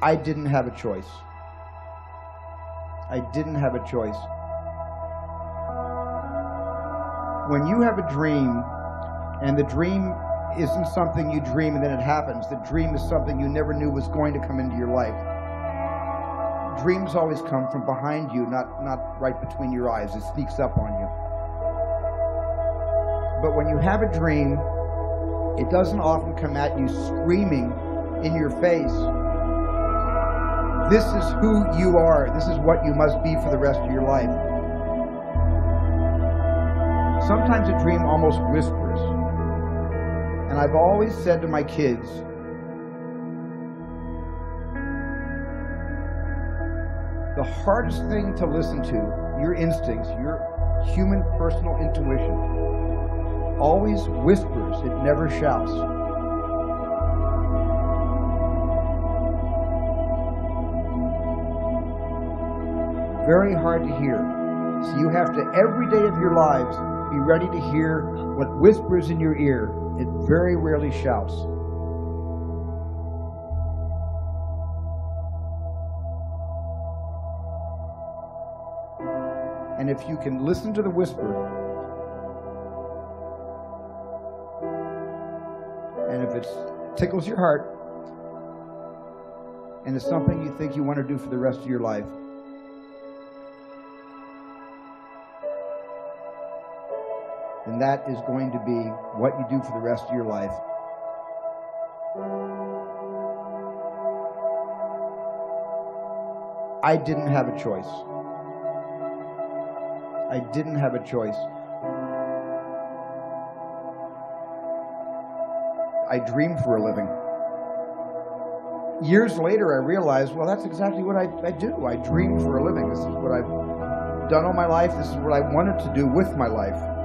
I didn't have a choice. I didn't have a choice. When you have a dream, and the dream isn't something you dream and then it happens, the dream is something you never knew was going to come into your life. Dreams always come from behind you, not right between your eyes. It sneaks up on you. But when you have a dream, it doesn't often come at you screaming in your face, "This is who you are. This is what you must be for the rest of your life." Sometimes a dream almost whispers. And I've always said to my kids, the hardest thing to listen to, your instincts, your human personal intuition, always whispers, it never shouts. Very hard to hear. So you have to, every day of your lives, be ready to hear what whispers in your ear. It very rarely shouts. And if you can listen to the whisper, and if it tickles your heart, and it's something you think you want to do for the rest of your life, then that is going to be what you do for the rest of your life. I didn't have a choice. I didn't have a choice. I dreamed for a living. Years later, I realized, well, that's exactly what I do. I dreamed for a living. This is what I've done all my life. This is what I wanted to do with my life.